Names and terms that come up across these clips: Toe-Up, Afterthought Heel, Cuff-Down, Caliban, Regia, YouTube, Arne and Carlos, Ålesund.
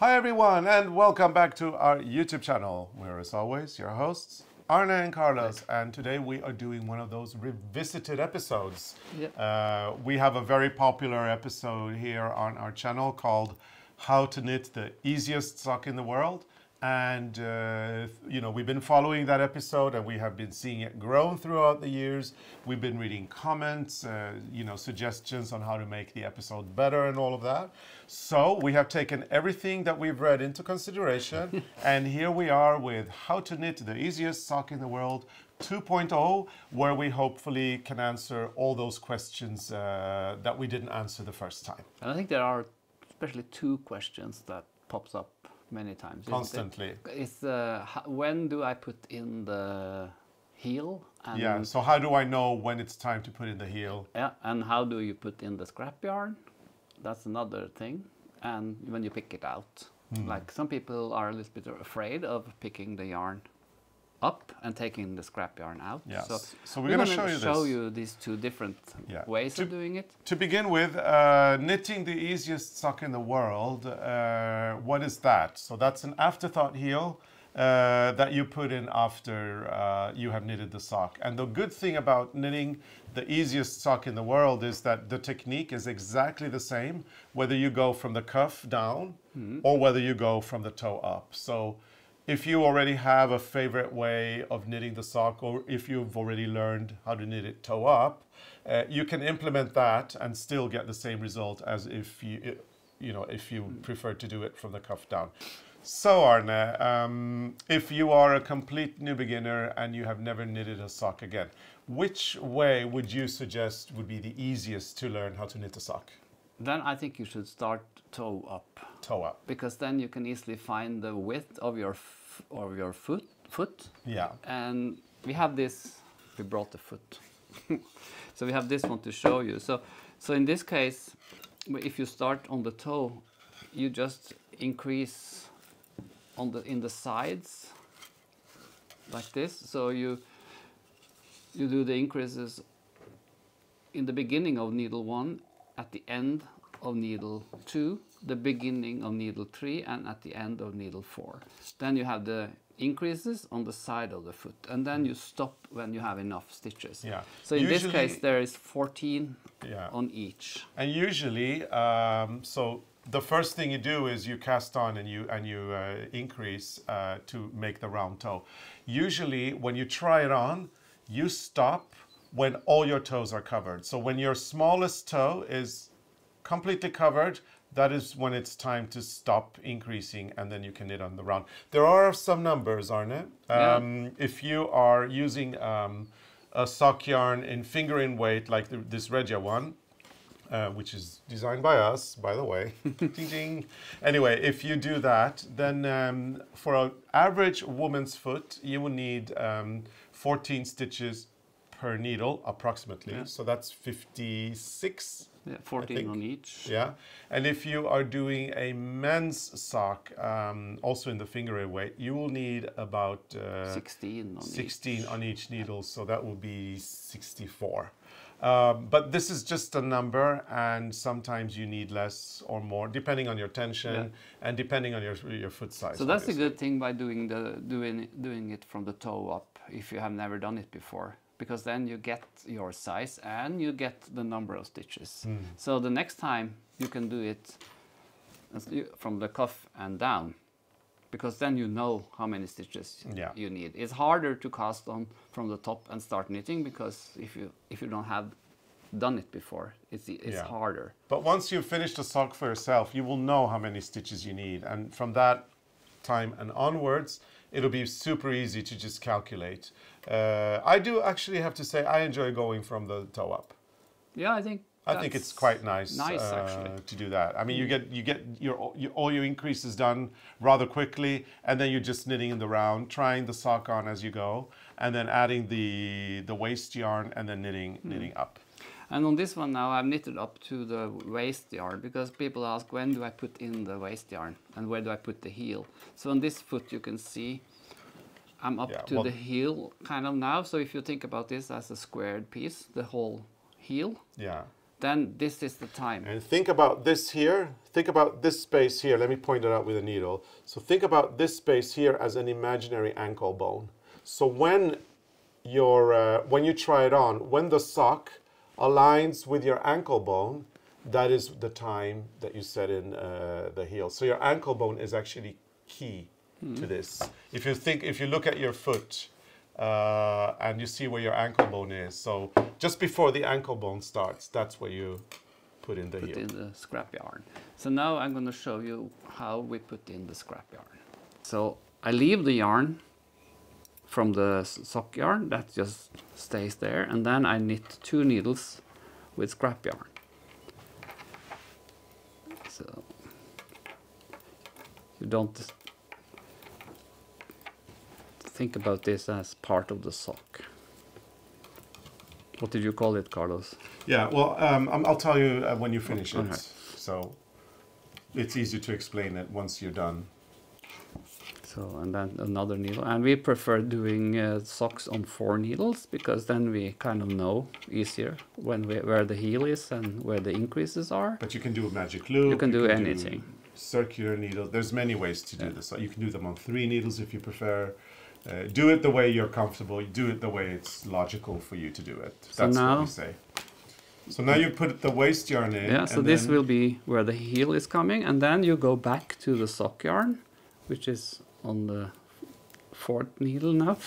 Hi everyone, and welcome back to our YouTube channel. We're, as always, your hosts, Arne and Carlos, and today we are doing one of those revisited episodes. Yep. We have a very popular episode here on our channel called How to Knit the Easiest Sock in the World. And, you know, we've been following that episode and we have been seeing it grown throughout the years. We've been reading comments, you know, suggestions on how to make the episode better and all of that. So we have taken everything that we've read into consideration. And here we are with How to Knit the Easiest Sock in the World 2.0, where we hopefully can answer all those questions that we didn't answer the first time. And I think there are especially two questions that pops up many times. Constantly. It's when do I put in the heel? And yeah, so how do I know when it's time to put in the heel? Yeah, and how do you put in the scrap yarn? That's another thing. And when you pick it out. Mm. Like some people are a little bit afraid of picking the yarn up and taking the scrap yarn out. Yes. So we're going to show you these two different ways of doing it. To begin with, knitting the easiest sock in the world, what is that? So that's an afterthought heel that you put in after you have knitted the sock. And the good thing about knitting the easiest sock in the world is that the technique is exactly the same, whether you go from the cuff down or whether you go from the toe up. So if you already have a favorite way of knitting the sock, or if you've already learned how to knit it toe up, you can implement that and still get the same result as if you prefer to do it from the cuff down. So Arne, if you are a complete new beginner and you have never knitted a sock again, which way would you suggest would be the easiest to learn how to knit a sock? Then I think you should start toe up. Toe up. Because then you can easily find the width of your foot. Yeah. And we have this, we brought the foot. So we have this one to show you. So in this case, if you start on the toe, you just increase on in the sides like this. So you do the increases in the beginning of needle 1, at the end of needle 2, the beginning of needle 3, and at the end of needle 4. Then you have the increases on the side of the foot, and then you stop when you have enough stitches. Yeah. So in this case, there is 14 on each. And usually, so the first thing you do is you cast on and you increase to make the round toe. Usually, when you try it on, you stop when all your toes are covered. So when your smallest toe is completely covered, that is when it's time to stop increasing, and then you can knit on the round. There are some numbers, Arne. If you are using a sock yarn in fingering weight, like this Regia one, which is designed by us, by the way. Ding, ding. Anyway, if you do that, then for an average woman's foot, you will need 14 stitches per needle, approximately. Yeah. So that's 56. Yeah, 14 on each. Yeah. And if you are doing a men's sock, also in the fingering weight, you will need about 16 on each needle. Yeah. So that will be 64. But this is just a number, and sometimes you need less or more, depending on your tension and depending on your foot size. So that's obviously a good thing by doing it from the toe up, if you have never done it before, because then you get your size and you get the number of stitches. Mm. So the next time you can do it from the cuff and down, because then you know how many stitches you need. It's harder to cast on from the top and start knitting, because if you don't have done it before, it's harder. But once you've finished the sock for yourself, you will know how many stitches you need, and from that time and onwards, it'll be super easy to just calculate. I do actually have to say I enjoy going from the toe up. Yeah, I think it's quite nice. Nice actually to do that. I mean, you get all your increases done rather quickly, and then you're just knitting in the round, trying the sock on as you go, and then adding the waist yarn, and then knitting up. And on this one now, I've knitted up to the waist yarn, because people ask, when do I put in the waist yarn and where do I put the heel? So on this foot, you can see I'm up to the heel kind of now. So if you think about this as a squared piece, the whole heel, then this is the time. And think about this here. Think about this space here. Let me point it out with a needle. So think about this space here as an imaginary ankle bone. So when you try it on, when the sock aligns with your ankle bone, that is the time that you set in the heel. So your ankle bone is actually key to this. If you look at your foot and you see where your ankle bone is, so just before the ankle bone starts, that's where you put in the heel. Put in the scrap yarn. So now I'm going to show you how we put in the scrap yarn. So I leave the yarn from the sock yarn, that just stays there, and then I knit 2 needles with scrap yarn. So you don't think about this as part of the sock. What did you call it, Carlos? Yeah, well, I'll tell you when you finish it. So it's easier to explain it once you're done. So, and then another needle, and we prefer doing socks on 4 needles, because then we kind of know easier where the heel is and where the increases are. But you can do a magic loop. You can do anything. Circular needles. There's many ways to do this. So you can do them on 3 needles if you prefer. Do it the way you're comfortable. Do it the way it's logical for you to do it. That's what we say. So now you put the waist yarn in. Yeah. So this will be where the heel is coming, and then you go back to the sock yarn, which is on the 4th needle now.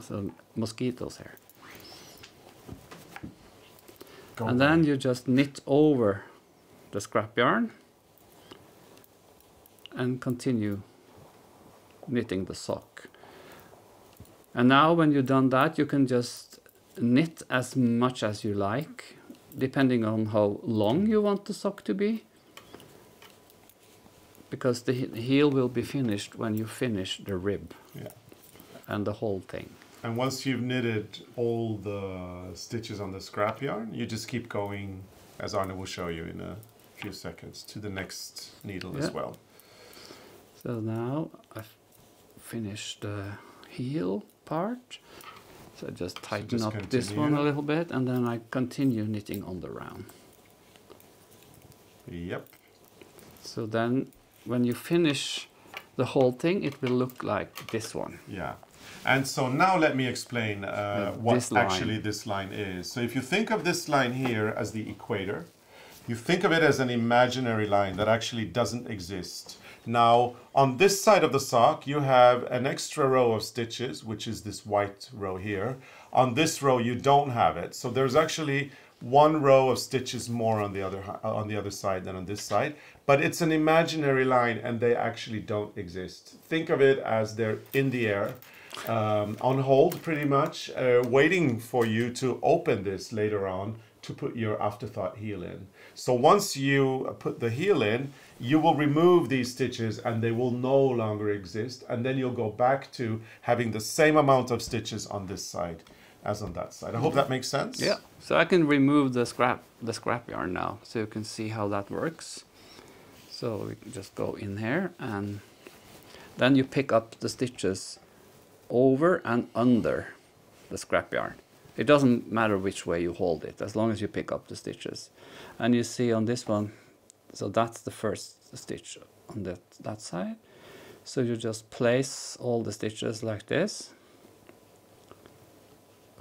So mosquitoes here. And then you just knit over the scrap yarn and continue knitting the sock. And now when you've done that, you can just knit as much as you like, depending on how long you want the sock to be, because the heel will be finished when you finish the rib and the whole thing. And once you've knitted all the stitches on the scrap yarn, you just keep going, as Arne will show you in a few seconds, to the next needle as well. So now I've finished the heel part. So I just tighten up this one a little bit, and then I continue knitting on the round. Yep. So then when you finish the whole thing, it will look like this one. Yeah. And so now let me explain what actually this line is. So if you think of this line here as the equator, you think of it as an imaginary line that actually doesn't exist. Now, on this side of the sock, you have an extra row of stitches, which is this white row here. On this row, you don't have it. So there's actually 1 row of stitches more on the other side than on this side, but it's an imaginary line and they actually don't exist. Think of it as they're in the air, on hold pretty much, waiting for you to open this later on to put your afterthought heel in. So once you put the heel in, you will remove these stitches and they will no longer exist, and then you'll go back to having the same amount of stitches on this side as on that side. I hope that makes sense. Yeah. So I can remove the scrap yarn now, so you can see how that works. So we can just go in here, and then you pick up the stitches over and under the scrap yarn. It doesn't matter which way you hold it, as long as you pick up the stitches. And you see on this one, so that's the first stitch on that side. So you just place all the stitches like this.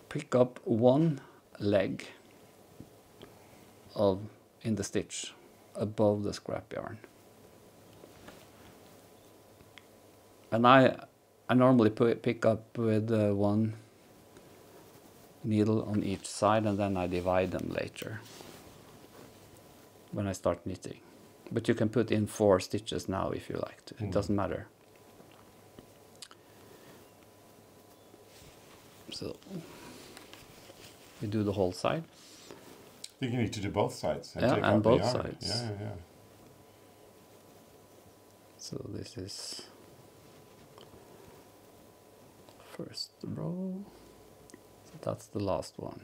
Pick up 1 leg in the stitch above the scrap yarn. And I normally pick up with 1 needle on each side, and then I divide them later when I start knitting. But you can put in 4 stitches now if you like to. It doesn't matter. So we do the whole side. I think you need to do both sides. And yeah, and both sides. Yeah, yeah, yeah. So this is first row. So that's the last one.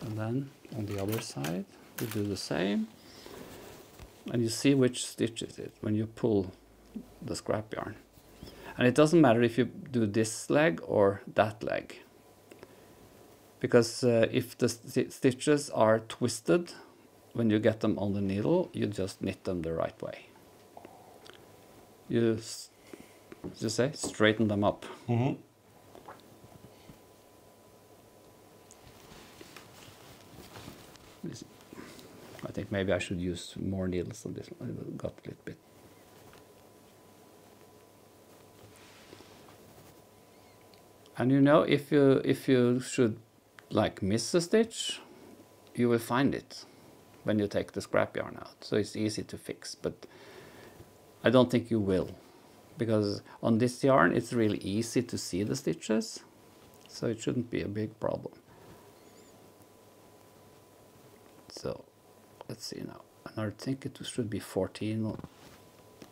And then on the other side, we do the same. And you see which stitch is it when you pull the scrap yarn. And it doesn't matter if you do this leg or that leg, because if the stitches are twisted when you get them on the needle, you just knit them the right way. You just say straighten them up. Mm-hmm. I think maybe I should use more needles on this one. I got a little bit. And you know, if you should like miss a stitch, you will find it when you take the scrap yarn out. So it's easy to fix, but I don't think you will, because on this yarn it's really easy to see the stitches, so it shouldn't be a big problem. So let's see now, and I think it should be 14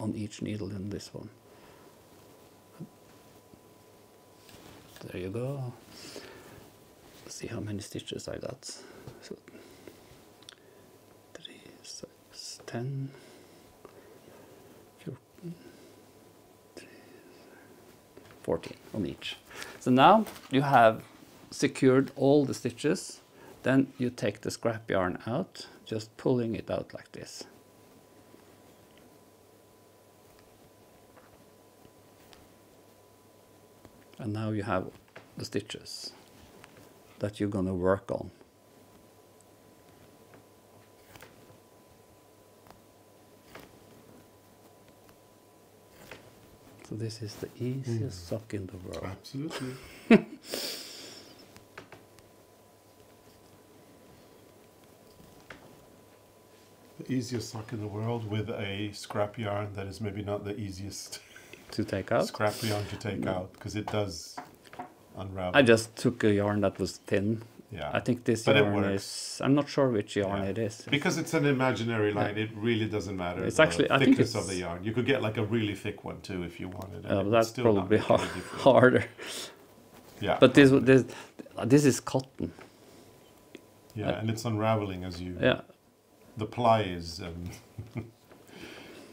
on each needle in this one. There you go. Let's see how many stitches I got. So 3, 6, 10. 14 on each. So now you have secured all the stitches. Then you take the scrap yarn out, just pulling it out like this. And now you have the stitches that you're going to work on. So this is the easiest sock in the world. Absolutely. The easiest sock in the world with a scrap yarn that is maybe not the easiest to take out. Scrap yarn to take out, because it does unravel. I just took a yarn that was thin. Yeah. I think this yarn is, I'm not sure which yarn it is. Because it's an imaginary line, it really doesn't matter. It's actually the thickness of the yarn. You could get like a really thick one too if you wanted. But that's still probably harder. Yeah. But this is cotton. Yeah, and it's unraveling as you. Yeah. The ply is.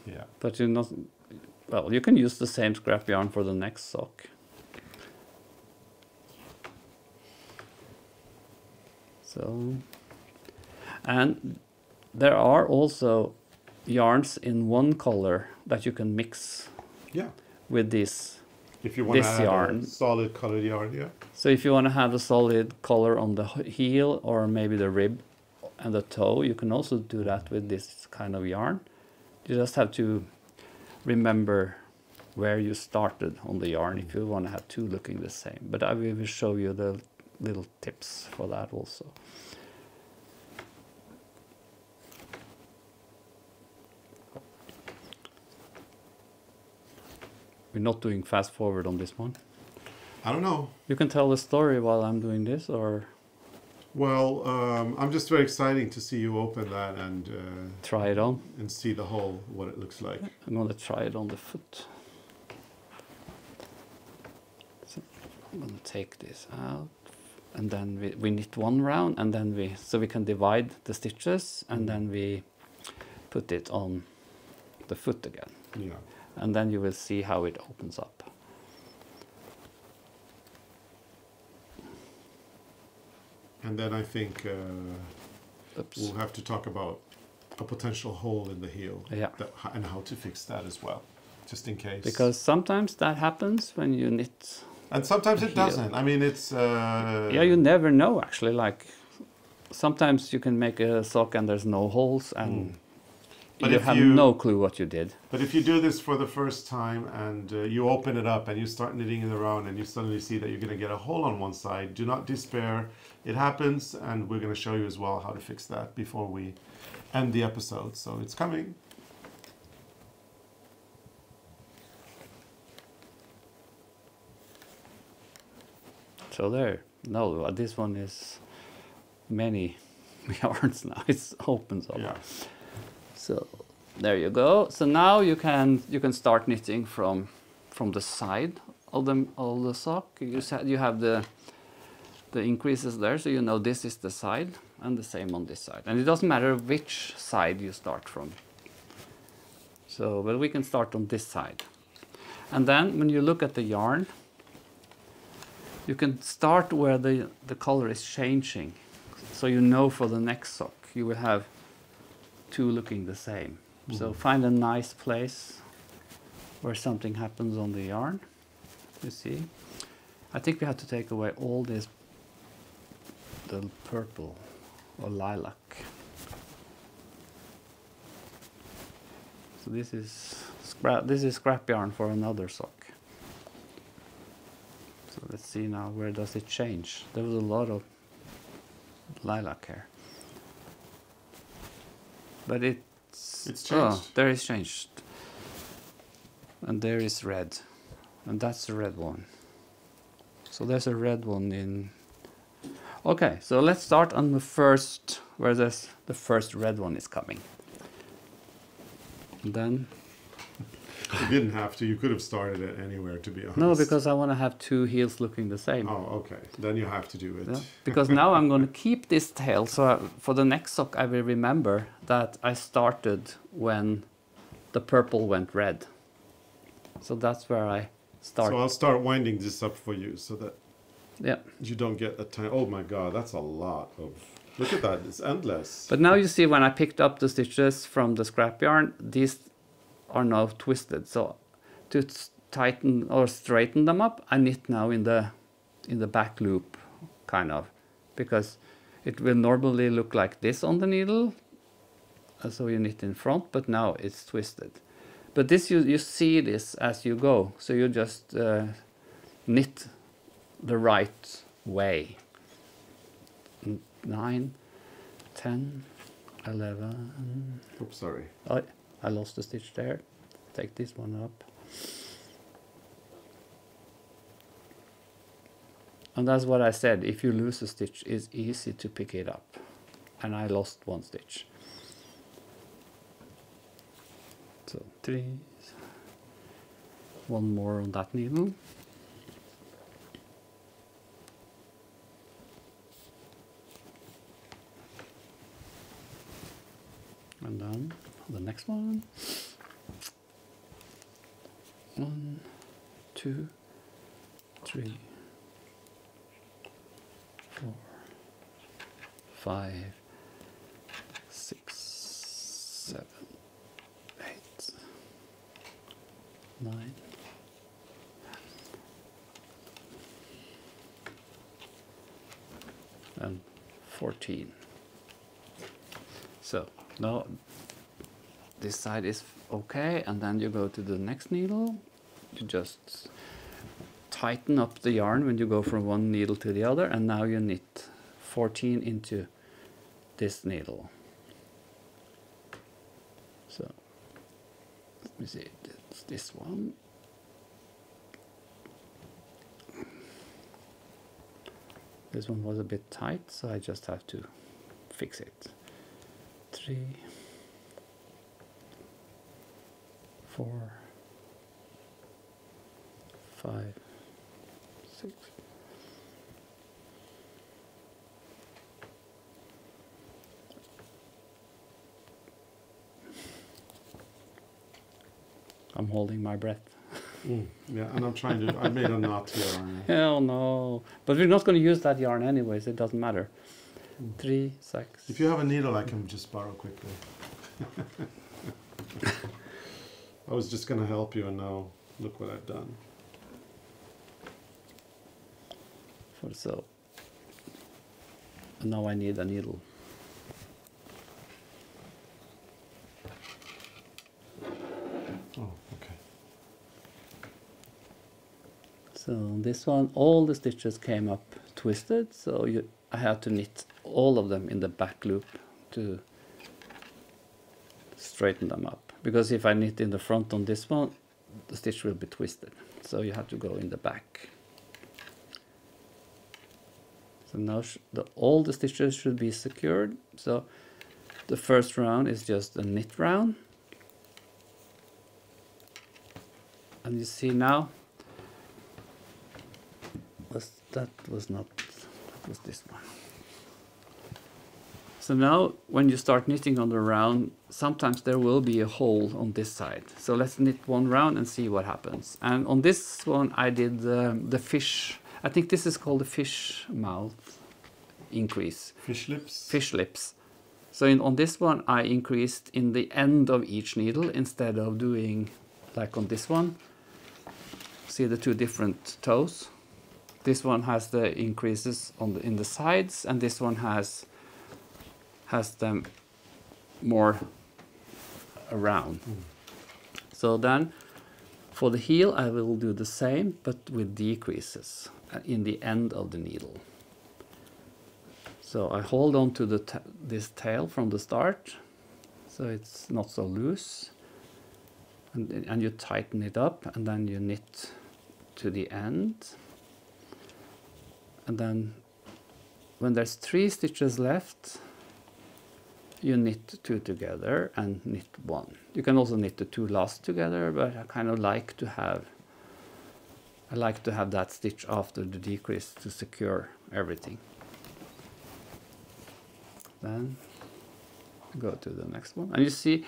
Yeah. But you're not. Well, you can use the same scrap yarn for the next sock. So, and there are also yarns in one color that you can mix with this. If you want to have a solid colored yarn, yeah. So if you want to have a solid color on the heel or maybe the rib and the toe, you can also do that with this kind of yarn. You just have to remember where you started on the yarn if you want to have two looking the same. But I will show you the little tips for that also. We're not doing fast forward on this one. I don't know. You can tell the story while I'm doing this, or? Well, I'm just very excited to see you open that and try it on and see the whole, what it looks like. I'm gonna try it on the foot. So I'm gonna take this out. And then we knit one round, and then we can divide the stitches, and then we put it on the foot again. Yeah. And then you will see how it opens up. And then I think we'll have to talk about a potential hole in the heel and how to fix that as well, just in case. Because sometimes that happens when you knit. And sometimes it doesn't. I mean, it's... yeah, you never know, actually. Like, sometimes you can make a sock and there's no holes, and you have no clue what you did. But if you do this for the first time and you open it up and you start knitting it around and you suddenly see that you're going to get a hole on one side, do not despair. It happens, and we're going to show you as well how to fix that before we end the episode. So it's coming. So there, no, this one is many yarns now. It opens up. Yeah. So there you go. So now you can start knitting from the side of the sock. You have the increases there, so you know this is the side, and the same on this side. And it doesn't matter which side you start from. So, but we can start on this side, and then when you look at the yarn. You can start where the color is changing, so you know for the next sock you will have two looking the same. Mm-hmm. So find a nice place where something happens on the yarn. You see, I think we have to take away all this, the purple or lilac. So this is scrap yarn for another sock. So let's see now, where does it change? There was a lot of lilac here, but it's changed. Oh, there is changed, and there is red, and that's the red one. So there's a red one in. Okay, so let's start on the first, where there's the first red one is coming. And then. You didn't have to. You could have started it anywhere, to be honest. No, because I want to have two heels looking the same. Oh, okay. Then you have to do it. Yeah, because now I'm going to keep this tail. So for the next sock, I will remember that I started when the purple went red. So that's where I start. So I'll start winding this up for you, so that you don't get a time. Oh my God, that's a lot of. Look at that. It's endless. But now you see, when I picked up the stitches from the scrap yarn, these are now twisted, so to tighten or straighten them up, I knit now in the back loop, kind of, because it will normally look like this on the needle, so you knit in front, but now it's twisted. But this you see this as you go, so you just knit the right way. 9, 10, 11. Oops, sorry. I lost the stitch there. Take this one up. And that's what I said, if you lose a stitch, it's easy to pick it up. And I lost one stitch. So 3, one more on that needle. And then the next one. 1, 2, 3, 4, 5, 6, 7, 8, 9. And 14. So now this side is okay, and then you go to the next needle. You just tighten up the yarn when you go from one needle to the other, and now you knit 14 into this needle. So let me see, it's this one. This one was a bit tight, so I just have to fix it. 3, 4, 5, 6. I'm holding my breath. Yeah, and I'm trying to. I made a knot here. Hell no! But we're not going to use that yarn anyways. It doesn't matter. 3, 6. If you have a needle, I can just borrow quickly. I was just going to help you, and now look what I've done. So now I need a needle. Oh, okay. So this one, all the stitches came up twisted, so I had to knit all of them in the back loop to straighten them up, because if I knit in the front on this one, the stitch will be twisted, so you have to go in the back. So now all the stitches should be secured. So the first round is just a knit round, and you see now that was this one. So now when you start knitting on the round, sometimes there will be a hole on this side. So let's knit one round and see what happens. And on this one I did the fish. I think this is called the fish mouth increase. Fish lips. Fish lips. So on this one, I increased in the end of each needle instead of doing like on this one. See the two different toes. This one has the increases on the, in the sides, and this one has them more around. Mm. So then for the heel, I will do the same, but with decreases in the end of the needle. So I hold on to the this tail from the start, so it's not so loose, and you tighten it up, and then you knit to the end. And then when there's 3 stitches left, you knit 2 together and knit 1. You can also knit the 2 last together, but I kind of like to have that stitch after the decrease to secure everything. Then go to the next one. And you see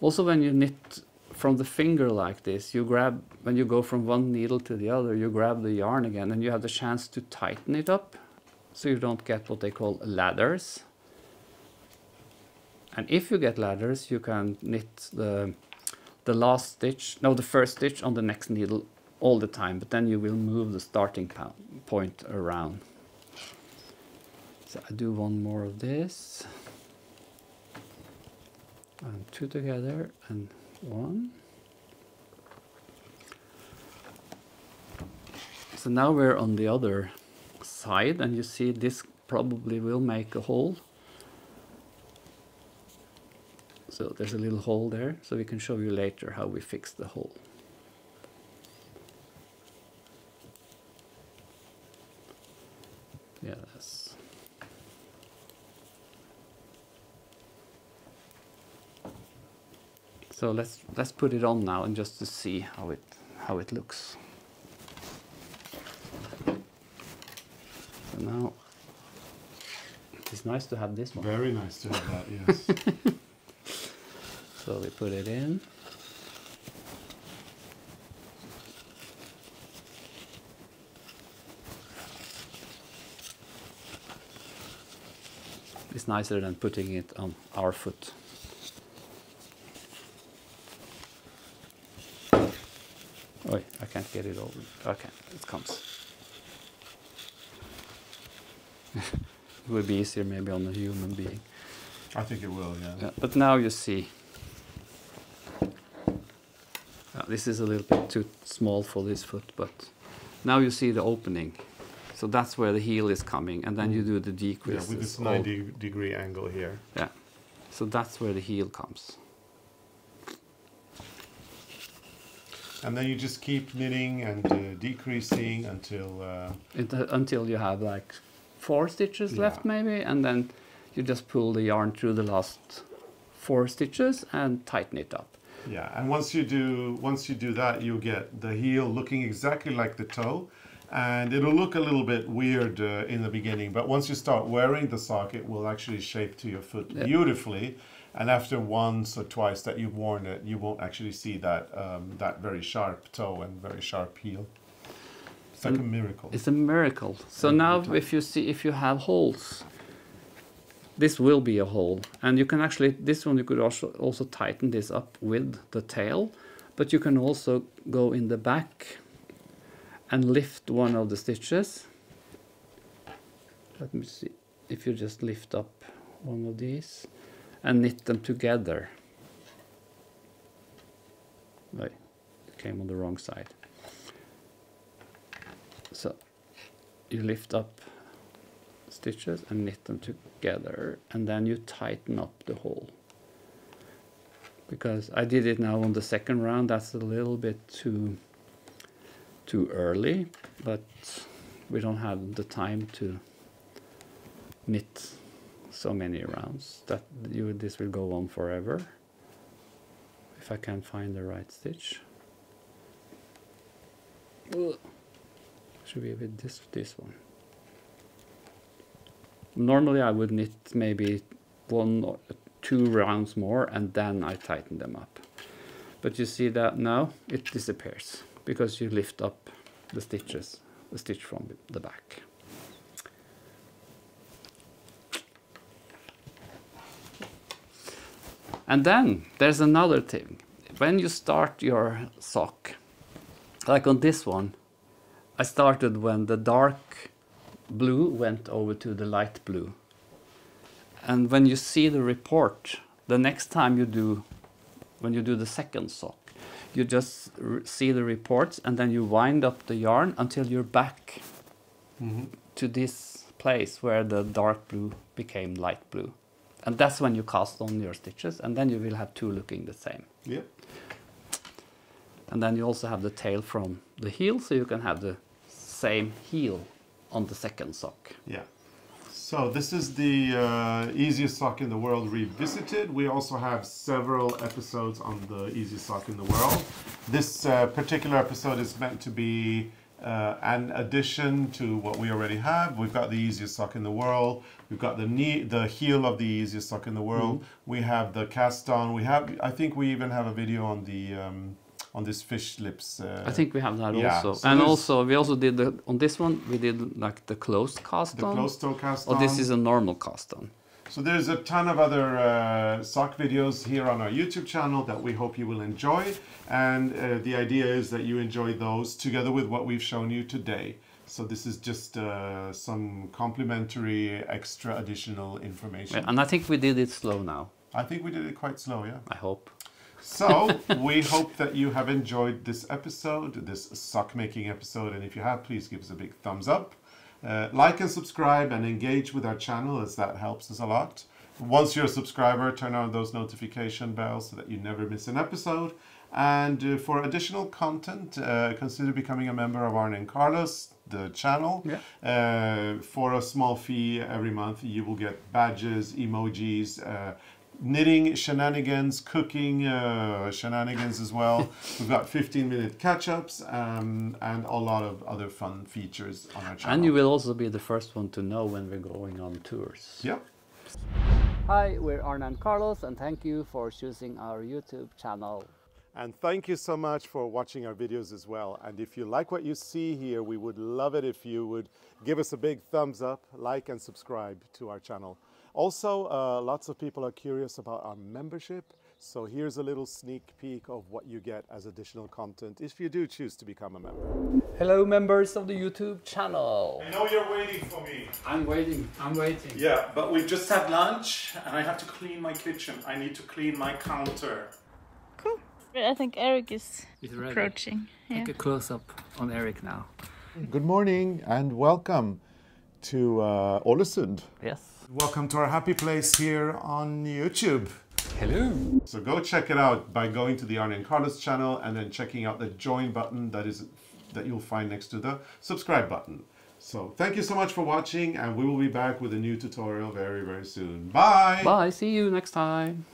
also when you knit from the finger like this, you grab, when you go from one needle to the other, you grab the yarn again, and you have the chance to tighten it up so you don't get what they call ladders. And if you get ladders, you can knit the first stitch on the next needle all the time, but then you will move the starting point around. So I do one more of this, and 2 together, and 1. So now we're on the other side, and you see this probably will make a hole. So there's a little hole there, so we can show you later how we fix the hole. Yes. So let's put it on now and just to see how it looks. So now it's nice to have this one. Very nice to have that, yes. So we put it in. It's nicer than putting it on our foot. I can't get it over. Okay, it comes. It would be easier maybe on a human being. I think it will, yeah. Yeah, but now you see. This is a little bit too small for this foot, but now you see the opening. So that's where the heel is coming, and then you do the decrease. Yeah, with this 90-degree angle here. Yeah, so that's where the heel comes. And then you just keep knitting and decreasing until you have like 4 stitches left maybe, and then you just pull the yarn through the last 4 stitches and tighten it up. Yeah, and once you do that, you get the heel looking exactly like the toe, and it'll look a little bit weird in the beginning, but once you start wearing the sock, it will actually shape to your foot beautifully. And after once or twice that you've worn it, you won't actually see that that very sharp toe and very sharp heel. It's like a miracle. It's a miracle. So now if you have holes, this will be a hole. And you can actually, this one you could also tighten this up with the tail, but you can also go in the back and lift one of the stitches. Let me see, if you just lift up one of these and knit them together. Right, it came on the wrong side. So you lift up stitches and knit them together, and then you tighten up the hole. Because I did it now on the second round, that's a little bit too early, but we don't have the time to knit so many rounds. This will go on forever. If I can find the right stitch. Should be with this one. Normally I would knit maybe 1 or 2 rounds more and then I tighten them up. But you see that now it disappears because you lift up the stitches the stitch from the back. And then there's another thing. When you start your sock, like on this one, I started when the dark blue went over to the light blue. And when you see the report, the next time you do, when you do the second sock, you just see the reports and then you wind up the yarn until you're back to this place where the dark blue became light blue. And that's when you cast on your stitches, and then you will have two looking the same. Yeah. And then you also have the tail from the heel, so you can have the same heel on the second sock. Yeah. So this is the Easiest Sock in the World Revisited. We also have several episodes on the Easiest Sock in the World. This particular episode is meant to be an addition to what we already have. We've got the Easiest Sock in the World. We've got the heel of the Easiest Sock in the World. We have the cast on. We have, I think we even have a video on the on this fish lips. I think we have that also. So and also, we also did, on this one, we did like the closed cast on. The closed toe cast on. Oh, this is a normal cast on. So there's a ton of other sock videos here on our YouTube channel that we hope you will enjoy. And the idea is that you enjoy those together with what we've shown you today. So this is just some complimentary, extra additional information. Yeah, and I think we did it slow now. I think we did it quite slow, yeah. I hope. So we hope that you have enjoyed this episode, this sock making episode. And if you have, please give us a big thumbs up. Like and subscribe and engage with our channel, as that helps us a lot. Once you're a subscriber, turn on those notification bells so that you never miss an episode. And for additional content, consider becoming a member of Arne and Carlos, the channel. Yeah. For a small fee every month, you will get badges, emojis, knitting shenanigans, cooking shenanigans as well. We've got 15-minute catch-ups and a lot of other fun features on our channel. And you will also be the first one to know when we're going on tours. Yep. Hi, we're Arne and Carlos, and thank you for choosing our YouTube channel. And thank you so much for watching our videos as well. And if you like what you see here, we would love it if you would give us a big thumbs up, like and subscribe to our channel. Also, lots of people are curious about our membership, so here's a little sneak peek of what you get as additional content if you do choose to become a member. Hello, members of the YouTube channel. I know you're waiting for me. I'm waiting. I'm waiting. Yeah, but we just had lunch and I have to clean my kitchen. I need to clean my counter. Cool. I think Eric is approaching. Yeah. Take a close-up on Eric now. Good morning and welcome to Ålesund. Yes. Welcome to our happy place here on YouTube. Hello. So go check it out by going to the Arne and Carlos channel and then checking out the join button that you'll find next to the subscribe button. So thank you so much for watching, and we will be back with a new tutorial very, very soon. Bye. Bye. See you next time.